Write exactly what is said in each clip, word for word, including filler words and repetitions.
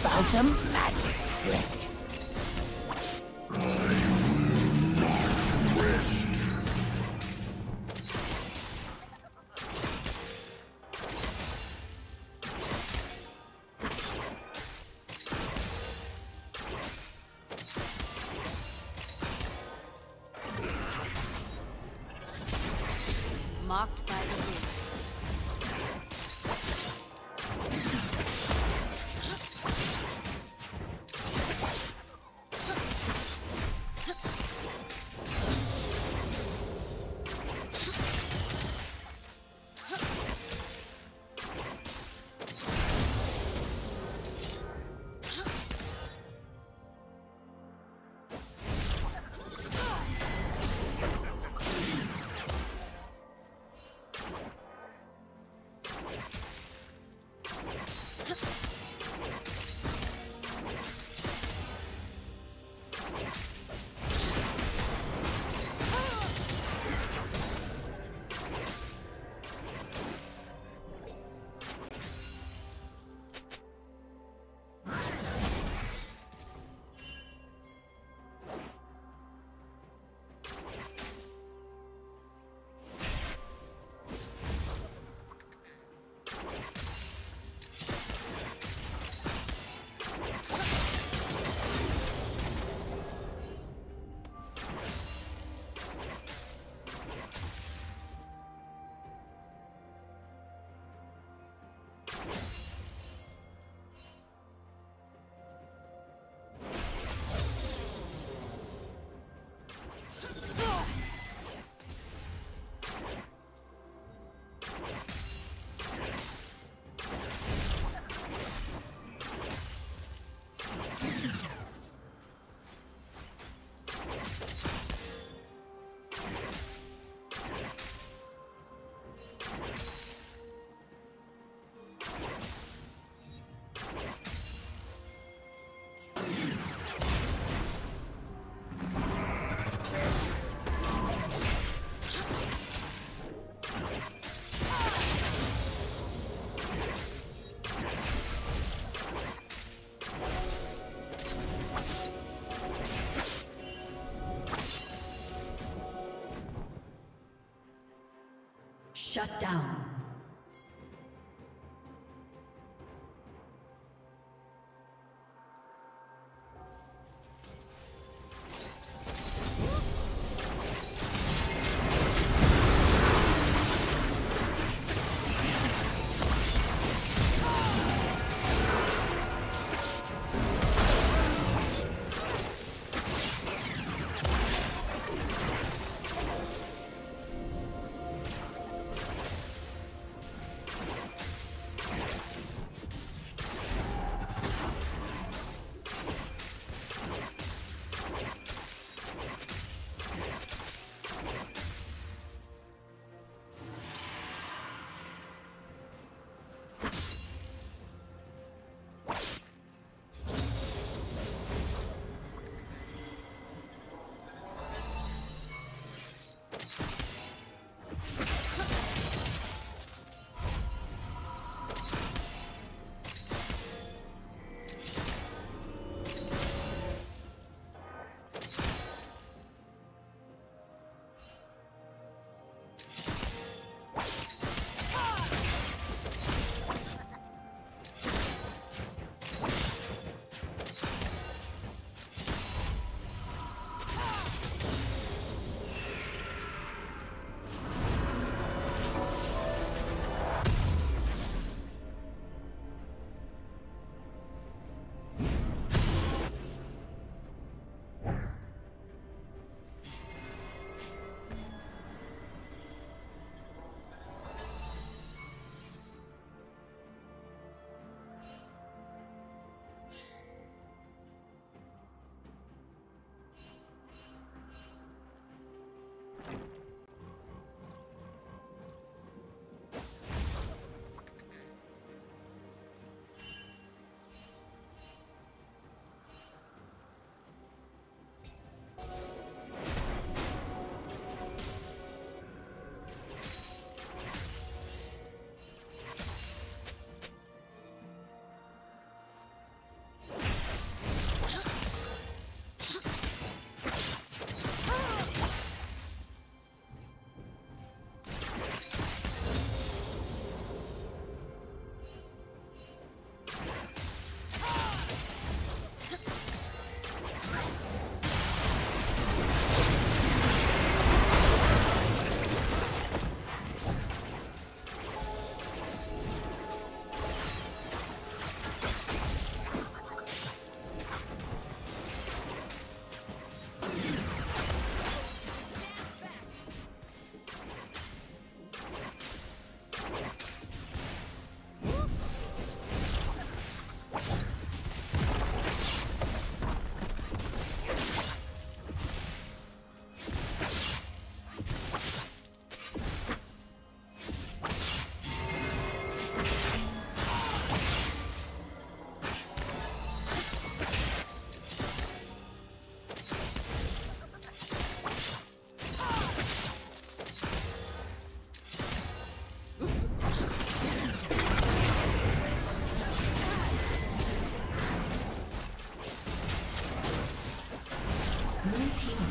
about a magic trick? Mocked by the wind. Shut down.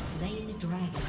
slain the dragon.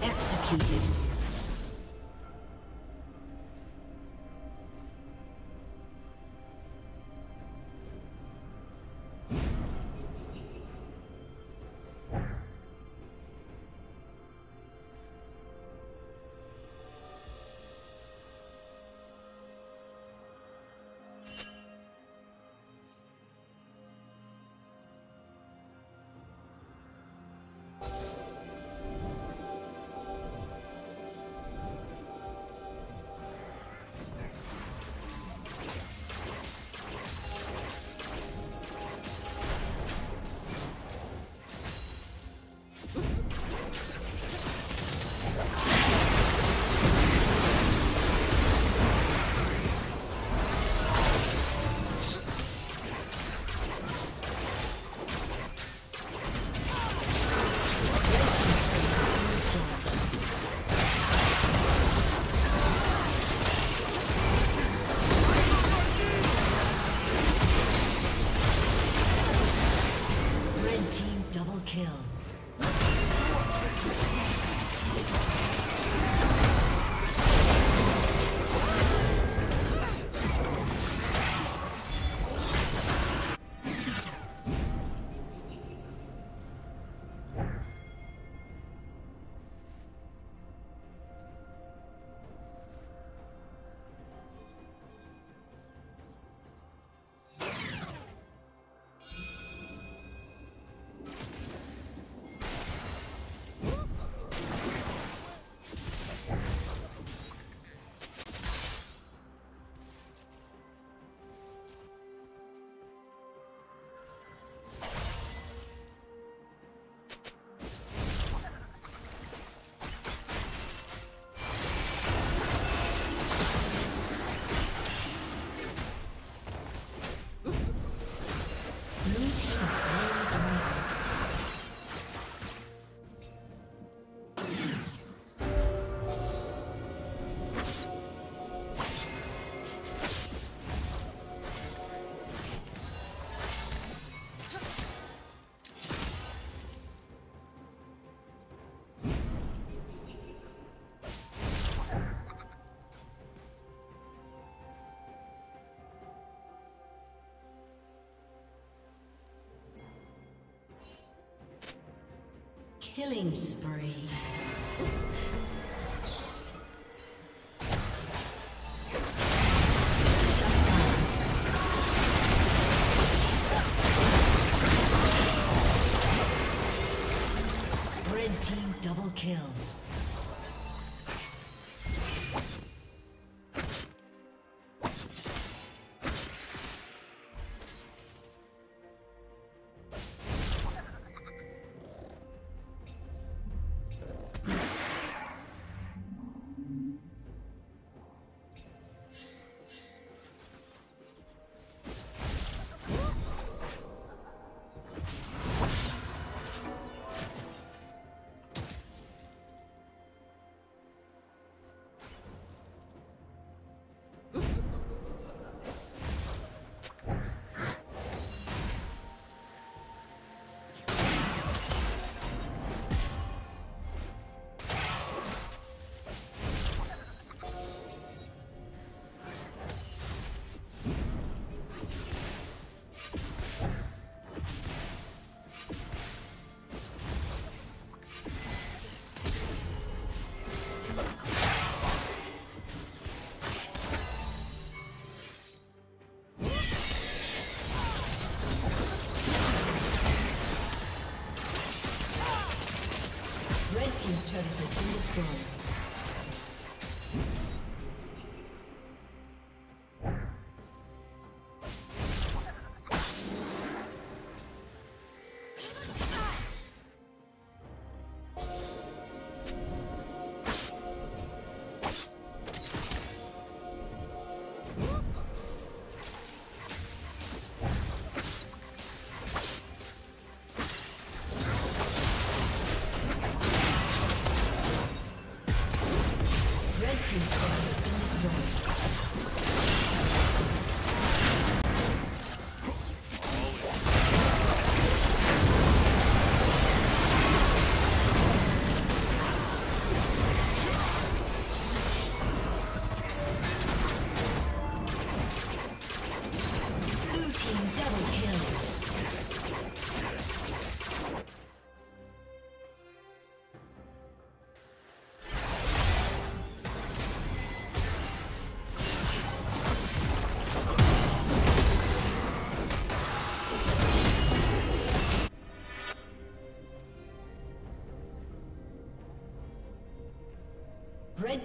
Executed. Killing spree. Red team double kill. Turret has been destroyed. Red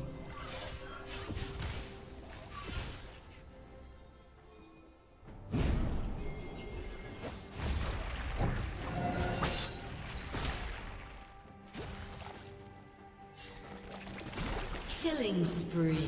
Killing spree.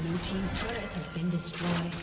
Blue team's turret has been destroyed.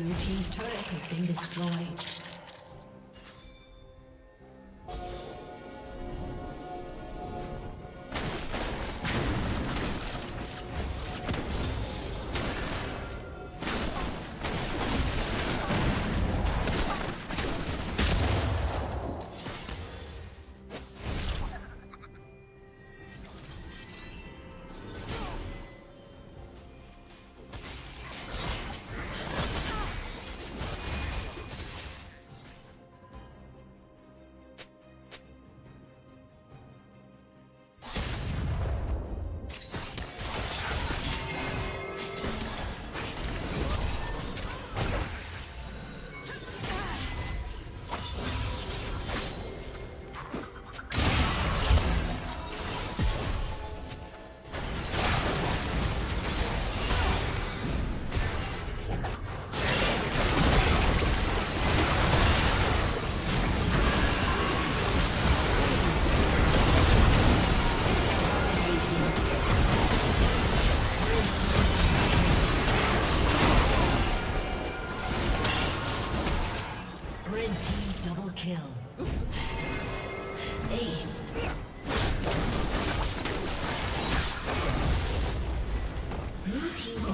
Blue team's turret has been destroyed.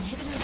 Inhibitor